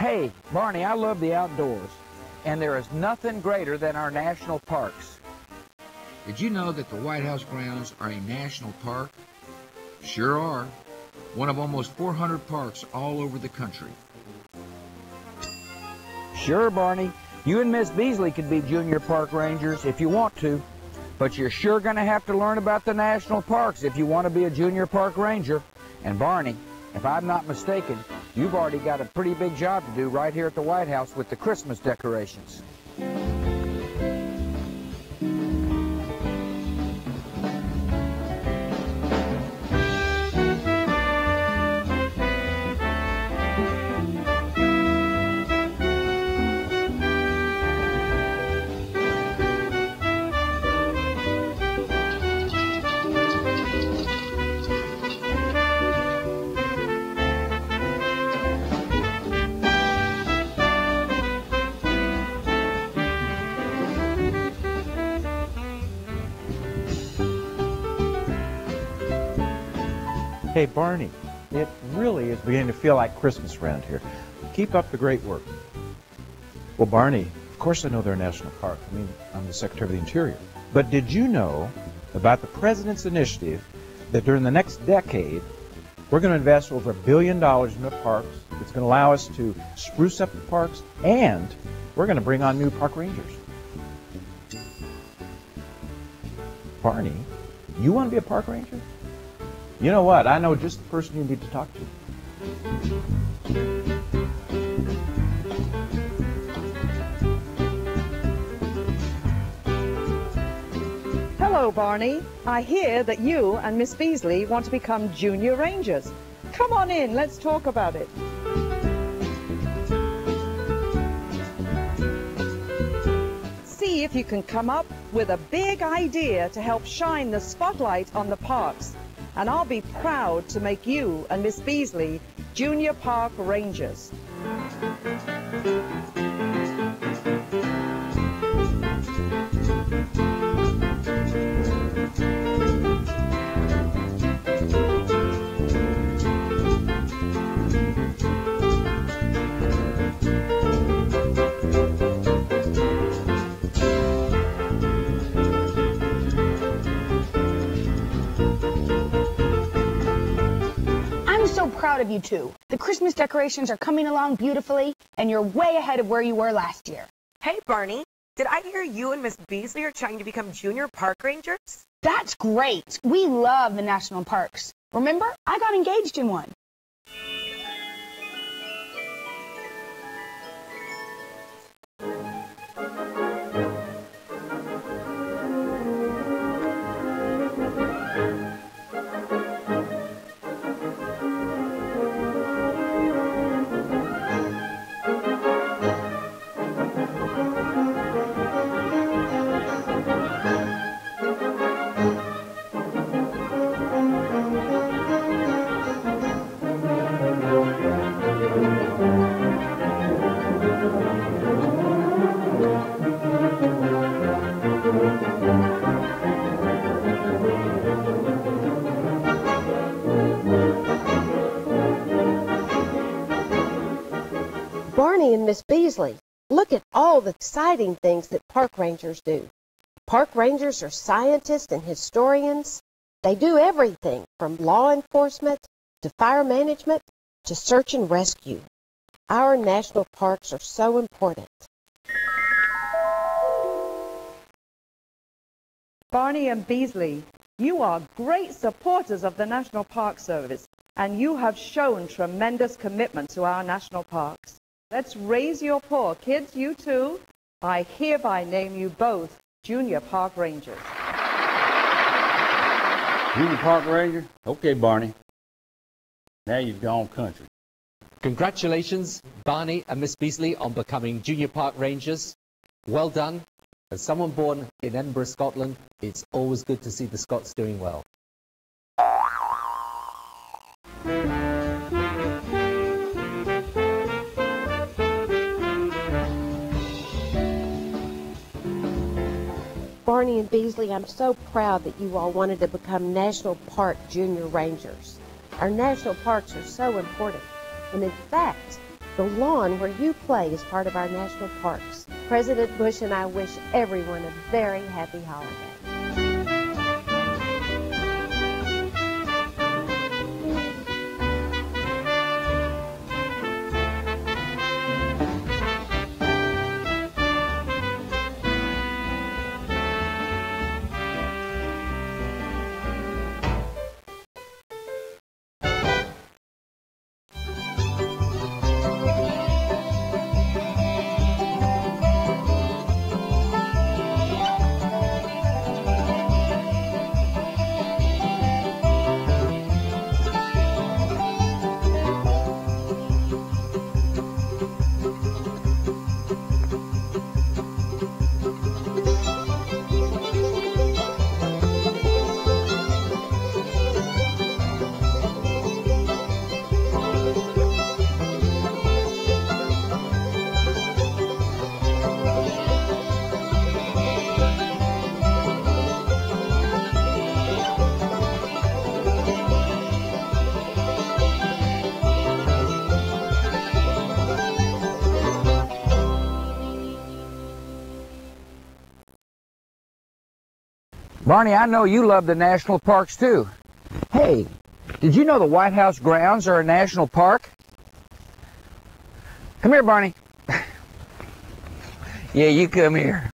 Hey, Barney, I love the outdoors, and there is nothing greater than our national parks. Did you know that the White House grounds are a national park? Sure are. One of almost 400 parks all over the country. Sure, Barney. You and Miss Beasley could be junior park rangers if you want to, but you're sure going to have to learn about the national parks if you want to be a junior park ranger. And Barney, if I'm not mistaken, you've already got a pretty big job to do right here at the White House with the Christmas decorations. Hey, Barney, it really is beginning to feel like Christmas around here. Keep up the great work. Well, Barney, of course I know they're a national park. I mean, I'm the Secretary of the Interior. But did you know about the President's initiative that during the next decade, we're going to invest over $1 billion in the parks? It's going to allow us to spruce up the parks, and we're going to bring on new park rangers. Barney, you want to be a park ranger? You know what? I know just the person you need to talk to. Hello, Barney. I hear that you and Miss Beasley want to become junior rangers. Come on in, let's talk about it. See if you can come up with a big idea to help shine the spotlight on the parks. And I'll be proud to make you and Miss Beasley junior park rangers. Proud of you two. The Christmas decorations are coming along beautifully, and you're way ahead of where you were last year. Hey, Barney, did I hear you and Miss Beasley are trying to become junior park rangers? That's great. We love the national parks. Remember, I got engaged in one. Barney and Miss Beasley, look at all the exciting things that park rangers do. Park rangers are scientists and historians. They do everything from law enforcement to fire management to search and rescue. Our national parks are so important. Barney and Beasley, you are great supporters of the National Park Service, and you have shown tremendous commitment to our national parks. Let's raise your paw. Kids, you too. I hereby name you both Junior Park Rangers. Junior Park Ranger? Okay, Barney. Now you've gone country. Congratulations, Barney and Miss Beasley, on becoming Junior Park Rangers. Well done. As someone born in Edinburgh, Scotland, it's always good to see the Scots doing well. Barney and Beasley, I'm so proud that you all wanted to become National Park Junior Rangers. Our national parks are so important, and in fact, the lawn where you play is part of our national parks. President Bush and I wish everyone a very happy holiday. Barney, I know you love the national parks too. Hey, did you know the White House grounds are a national park? Come here, Barney. Yeah, you come here.